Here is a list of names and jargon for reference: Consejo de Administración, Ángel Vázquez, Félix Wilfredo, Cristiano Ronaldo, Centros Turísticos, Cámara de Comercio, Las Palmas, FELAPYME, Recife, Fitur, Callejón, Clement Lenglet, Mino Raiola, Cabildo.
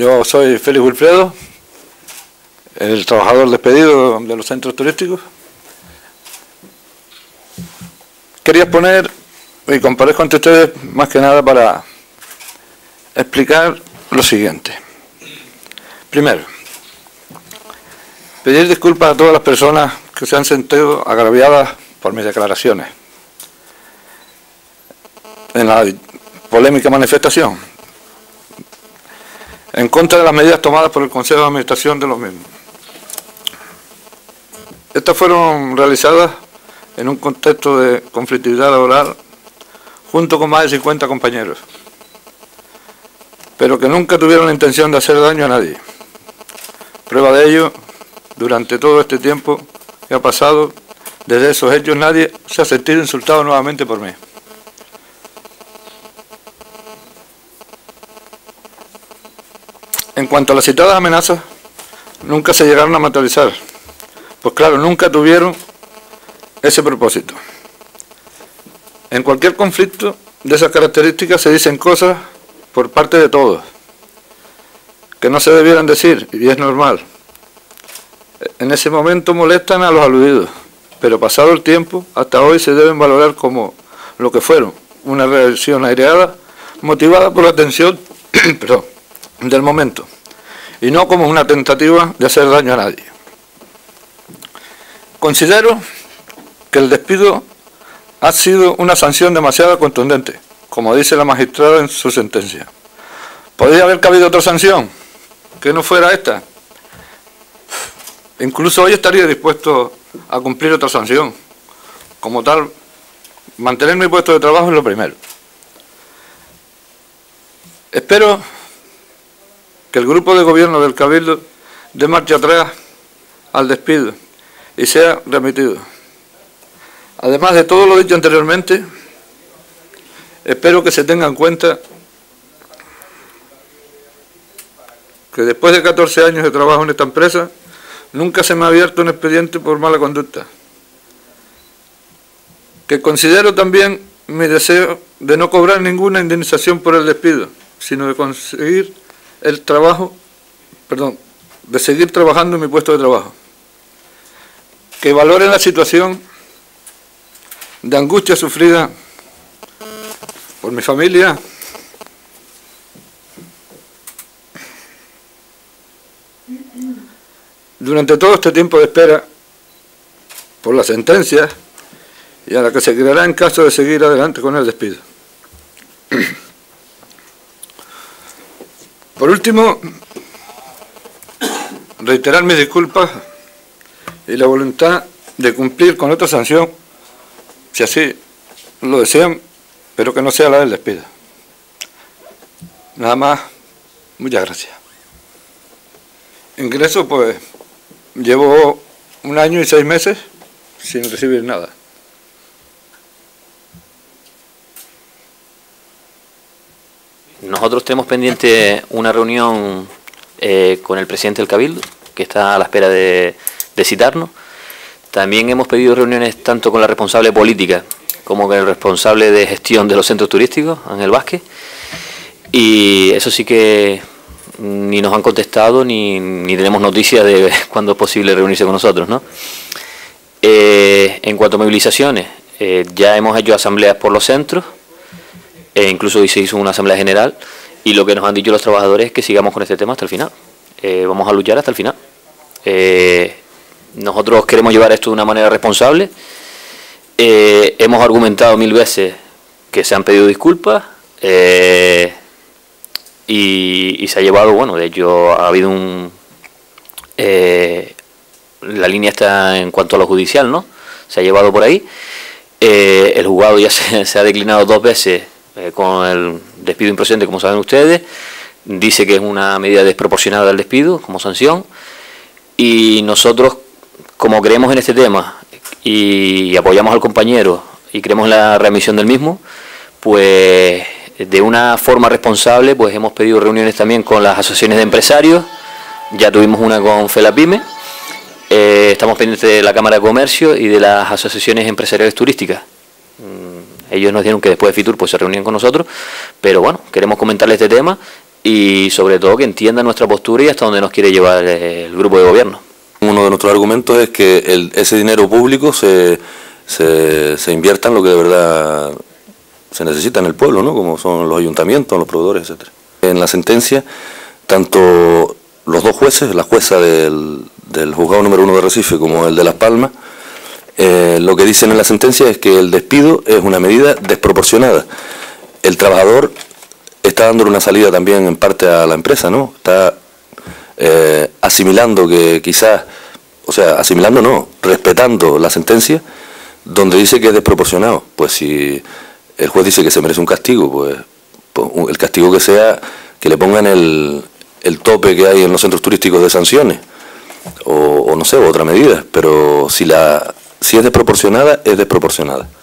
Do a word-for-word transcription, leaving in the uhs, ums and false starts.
Yo soy Félix Wilfredo, el trabajador despedido de los centros turísticos. Quería exponer y comparezco ante ustedes más que nada para explicar lo siguiente. Primero, pedir disculpas a todas las personas que se han sentido agraviadas por mis declaraciones en la polémica manifestación en contra de las medidas tomadas por el Consejo de Administración de los mismos. Estas fueron realizadas en un contexto de conflictividad laboral junto con más de cincuenta compañeros, pero que nunca tuvieron la intención de hacer daño a nadie. Prueba de ello, durante todo este tiempo que ha pasado desde esos hechos, nadie se ha sentido insultado nuevamente por mí. En cuanto a las citadas amenazas, nunca se llegaron a materializar, pues claro, nunca tuvieron ese propósito. En cualquier conflicto de esas características se dicen cosas por parte de todos que no se debieran decir, y es normal. En ese momento molestan a los aludidos, pero pasado el tiempo, hasta hoy se deben valorar como lo que fueron, una reacción aireada, motivada por la tensión perdón, del momento, y no como una tentativa de hacer daño a nadie. Considero que el despido ha sido una sanción demasiado contundente, como dice la magistrada en su sentencia. Podría haber cabido otra sanción que no fuera esta. Incluso hoy estaría dispuesto a cumplir otra sanción. Como tal, mantener mi puesto de trabajo es lo primero. Espero que el grupo de gobierno del Cabildo dé marcha atrás al despido y sea remitido. Además de todo lo dicho anteriormente, espero que se tenga en cuenta que después de catorce años de trabajo en esta empresa, nunca se me ha abierto un expediente por mala conducta. Que considero también mi deseo de no cobrar ninguna indemnización por el despido, sino de conseguir el trabajo, perdón, de seguir trabajando en mi puesto de trabajo. Que valoren la situación de angustia sufrida por mi familia, durante todo este tiempo de espera por la sentencia y a la que se creará en caso de seguir adelante con el despido. Por último, reiterar mis disculpas y la voluntad de cumplir con otra sanción, si así lo desean, pero que no sea la del despido. Nada más, muchas gracias. Ingreso, pues, llevo un año y seis meses sin recibir nada. Nosotros tenemos pendiente una reunión eh, con el presidente del Cabildo, que está a la espera de, de citarnos. También hemos pedido reuniones tanto con la responsable política como con el responsable de gestión de los centros turísticos, Ángel Vázquez. Y eso sí que ni nos han contestado ni, ni tenemos noticias de cuándo es posible reunirse con nosotros, ¿no? Eh, en cuanto a movilizaciones, eh, ya hemos hecho asambleas por los centros, e incluso hoy se hizo una asamblea general, y lo que nos han dicho los trabajadores es que sigamos con este tema hasta el final. Eh, vamos a luchar hasta el final. Eh, nosotros queremos llevar esto de una manera responsable. Eh, hemos argumentado mil veces que se han pedido disculpas, eh, Y, y se ha llevado, bueno, de hecho ha habido un... Eh, la línea está en cuanto a lo judicial, ¿no? Se ha llevado por ahí. Eh, el juzgado ya se, se ha declinado dos veces eh, con el despido improcedente, como saben ustedes. Dice que es una medida desproporcionada del despido como sanción. Y nosotros, como creemos en este tema y apoyamos al compañero y creemos en la readmisión del mismo, pues de una forma responsable, pues hemos pedido reuniones también con las asociaciones de empresarios. Ya tuvimos una con FELAPYME. Eh, estamos pendientes de la Cámara de Comercio y de las asociaciones empresariales turísticas. Mm, ellos nos dijeron que después de Fitur pues se reunían con nosotros, pero bueno, queremos comentarles este tema y sobre todo que entienda nuestra postura y hasta dónde nos quiere llevar el grupo de gobierno. Uno de nuestros argumentos es que el, ese dinero público se, se, se invierta en lo que de verdad se necesita en el pueblo, ¿no? Como son los ayuntamientos, los proveedores, etcétera. En la sentencia, tanto los dos jueces, la jueza del, del juzgado número uno de Recife como el de Las Palmas, eh, lo que dicen en la sentencia es que el despido es una medida desproporcionada. El trabajador está dándole una salida también en parte a la empresa, ¿no? Está eh, asimilando que quizás, o sea, asimilando no, respetando la sentencia, donde dice que es desproporcionado. Pues si el juez dice que se merece un castigo, pues, pues el castigo que sea, que le pongan el, el tope que hay en los centros turísticos de sanciones, o, o no sé, otra medida, pero si, la, si es desproporcionada, es desproporcionada.